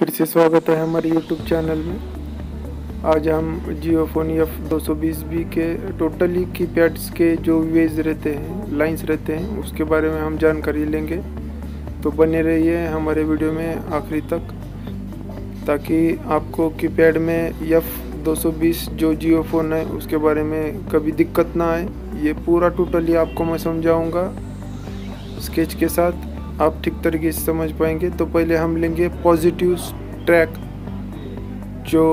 फिर से स्वागत है हमारे YouTube चैनल में। आज हम जियो फोन f220b के टोटली कीपैड्स के जो वेज रहते हैं, लाइंस रहते हैं, उसके बारे में हम जानकारी लेंगे। तो बने रहिए हमारे वीडियो में आखिरी तक, ताकि आपको कीपैड में f220 जो जियो फ़ोन है उसके बारे में कभी दिक्कत ना आए। ये पूरा टोटली आपको मैं समझाऊँगा स्केच के साथ, आप ठीक तरीके से समझ पाएंगे। तो पहले हम लेंगे पॉजिटिव ट्रैक, जो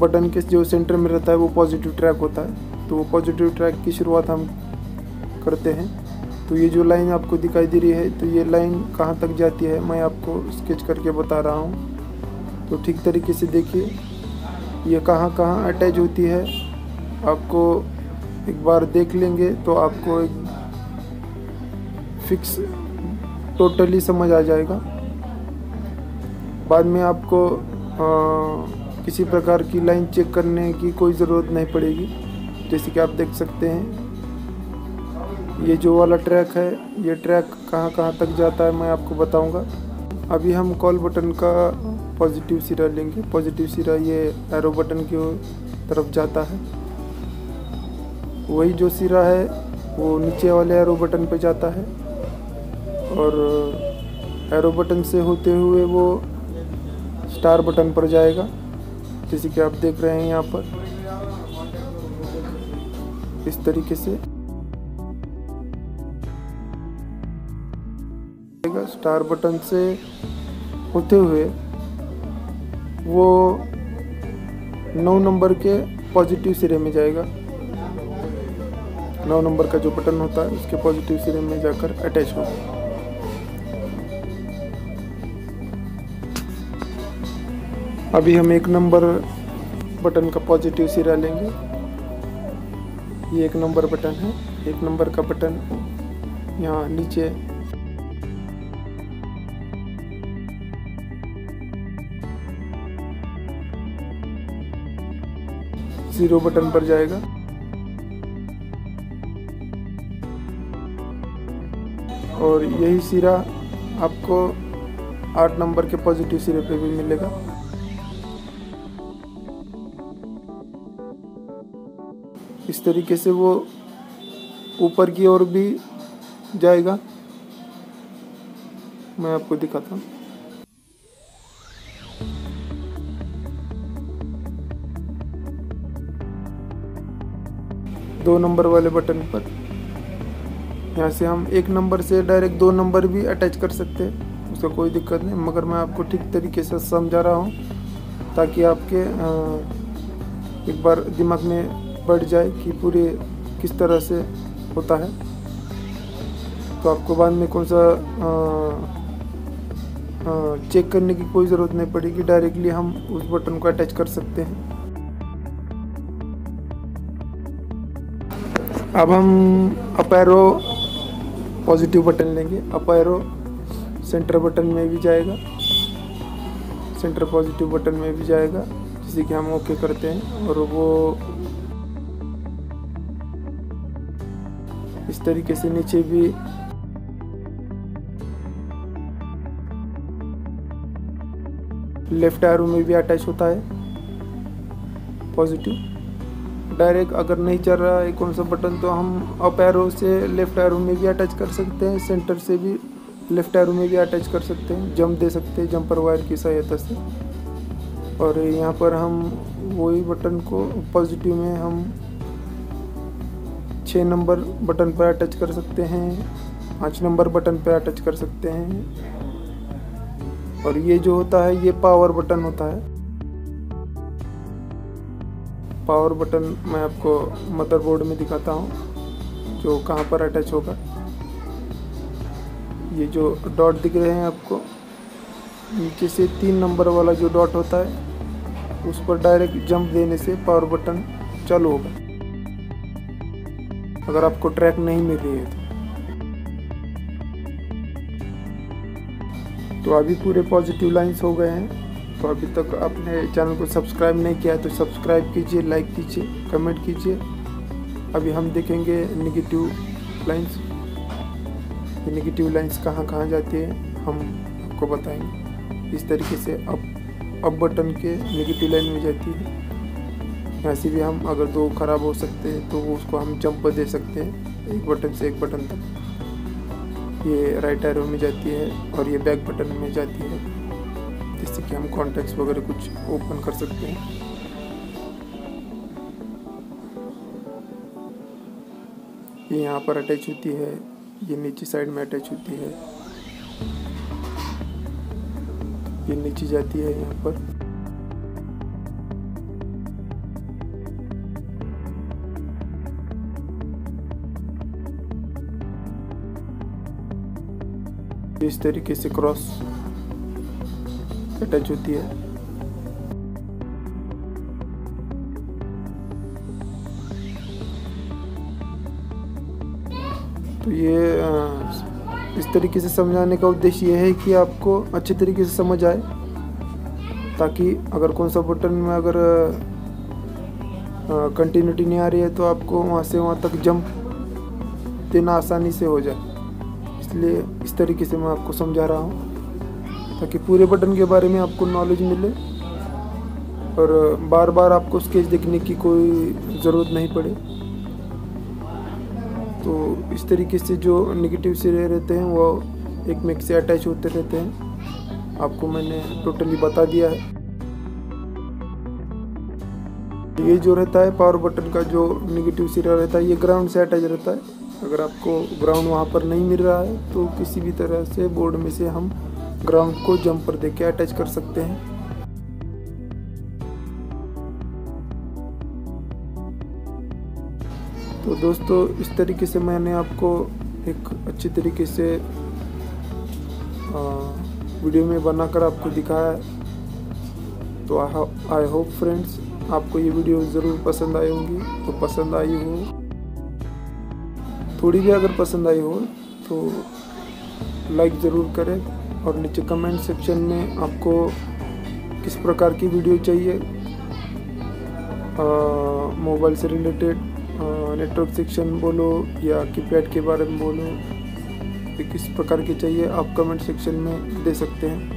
बटन के जो सेंटर में रहता है वो पॉजिटिव ट्रैक होता है। तो वो पॉजिटिव ट्रैक की शुरुआत हम करते हैं। तो ये जो लाइन आपको दिखाई दे रही है, तो ये लाइन कहाँ तक जाती है मैं आपको स्केच करके बता रहा हूँ। तो ठीक तरीके से देखिए ये कहाँ अटैच होती है, आपको एक बार देख लेंगे तो आपको एक फिक्स टोटली समझ आ जाएगा। बाद में आपको किसी प्रकार की लाइन चेक करने की कोई ज़रूरत नहीं पड़ेगी। जैसे कि आप देख सकते हैं ये जो वाला ट्रैक है, ये ट्रैक कहाँ तक जाता है मैं आपको बताऊंगा। अभी हम कॉल बटन का पॉजिटिव सिरा लेंगे। पॉजिटिव सिरा ये एरो बटन की तरफ जाता है, वही जो सिरा है वो नीचे वाले एरो बटन पर जाता है, और एरो बटन से होते हुए वो स्टार बटन पर जाएगा, जैसे कि आप देख रहे हैं यहाँ पर इस तरीके से स्टार बटन से होते हुए वो 9 नंबर के पॉजिटिव सिरे में जाएगा। 9 नंबर का जो बटन होता है उसके पॉजिटिव सिरे में जाकर अटैच होगा। अभी हम 1 नंबर बटन का पॉजिटिव सिरा लेंगे। ये 1 नंबर बटन है, 1 नंबर का बटन यहाँ नीचे जीरो बटन पर जाएगा। और यही सिरा आपको 8 नंबर के पॉजिटिव सिरे पे भी मिलेगा। इस तरीके से वो ऊपर की ओर भी जाएगा, मैं आपको दिखाता हूँ। दो नंबर वाले बटन पर यहाँ से हम 1 नंबर से डायरेक्ट 2 नंबर भी अटैच कर सकते हैं, उसका कोई दिक्कत नहीं। मगर मैं आपको ठीक तरीके से समझा रहा हूँ, ताकि आपके एक बार दिमाग में बैठ जाए कि पूरे किस तरह से होता है, तो आपको बाद में कौन सा चेक करने की कोई ज़रूरत नहीं पड़ेगी। डायरेक्टली हम उस बटन को अटैच कर सकते हैं। अब हम अप एरो पॉजिटिव बटन लेंगे। अप एरो सेंटर बटन में भी जाएगा, सेंटर पॉजिटिव बटन में भी जाएगा, जैसे कि हम ओके करते हैं। और वो इस तरीके से नीचे भी लेफ्ट एरो में भी अटैच होता है पॉजिटिव। डायरेक्ट अगर नहीं चल रहा है कौन सा बटन, तो हम अप एरो से लेफ्ट एरो में भी अटैच कर सकते हैं, सेंटर से भी लेफ्ट एरो में भी अटैच कर सकते हैं, जंप दे सकते हैं जंपर वायर की सहायता से। और यहाँ पर हम वही बटन को पॉजिटिव में हम 6 नंबर बटन पर अटैच कर सकते हैं, 5 नंबर बटन पर अटैच कर सकते हैं। और ये जो होता है ये पावर बटन होता है। पावर बटन मैं आपको मदरबोर्ड में दिखाता हूँ जो कहाँ पर अटैच होगा। ये जो डॉट दिख रहे हैं आपको, नीचे से 3 नंबर वाला जो डॉट होता है उस पर डायरेक्ट जंप देने से पावर बटन चालू होगा, अगर आपको ट्रैक नहीं मिल रही है तो अभी पूरे पॉजिटिव लाइंस हो गए हैं। तो अभी तक आपने चैनल को सब्सक्राइब नहीं किया है तो सब्सक्राइब कीजिए, लाइक कीजिए, कमेंट कीजिए। अभी हम देखेंगे नेगेटिव लाइंस, नेगेटिव लाइंस कहाँ जाती है, हम आपको बताएंगे। इस तरीके से अप बटन के नेगेटिव लाइन में जाती है। ऐसे भी हम अगर दो खराब हो सकते हैं तो उसको हम जंप दे सकते हैं एक बटन से एक बटन तक। ये राइट एरो में जाती है और ये बैक बटन में जाती है, जिससे कि हम कॉन्टैक्ट्स वगैरह कुछ ओपन कर सकते हैं। ये यहाँ पर अटैच होती है, ये नीचे साइड में अटैच होती है, ये नीचे जाती है यहाँ पर। इस तरीके से क्रॉस अटैच होती है। तो ये इस तरीके से समझाने का उद्देश्य ये है कि आपको अच्छे तरीके से समझ आए, ताकि अगर कौन सा बटन में अगर कंटिन्यूटी नहीं आ रही है तो आपको वहाँ से वहाँ तक जंप देना आसानी से हो जाए। इसलिए इस तरीके से मैं आपको समझा रहा हूँ, ताकि पूरे बटन के बारे में आपको नॉलेज मिले और बार बार आपको स्केच देखने की कोई ज़रूरत नहीं पड़े। तो इस तरीके से जो नेगेटिव से रहते हैं वो एक में एक से अटैच होते रहते हैं। आपको मैंने टोटली बता दिया है। ये जो रहता है पावर बटन का जो नेगेटिव सिरा रहता है, ये ग्राउंड से अटैच रहता है। अगर आपको ग्राउंड वहाँ पर नहीं मिल रहा है तो किसी भी तरह से बोर्ड में से हम ग्राउंड को जंप पर देके अटैच कर सकते हैं। तो दोस्तों, इस तरीके से मैंने आपको एक अच्छी तरीके से वीडियो में बनाकर आपको दिखाया है। तो आई होप फ्रेंड्स आपको ये वीडियो ज़रूर पसंद आई होगी। तो पसंद आई हो, थोड़ी भी अगर पसंद आई हो तो लाइक ज़रूर करें, और नीचे कमेंट सेक्शन में आपको किस प्रकार की वीडियो चाहिए मोबाइल से रिलेटेड, नेटवर्क सेक्शन बोलो या कीपैड के बारे में बोलो, किस प्रकार के चाहिए आप कमेंट सेक्शन में दे सकते हैं।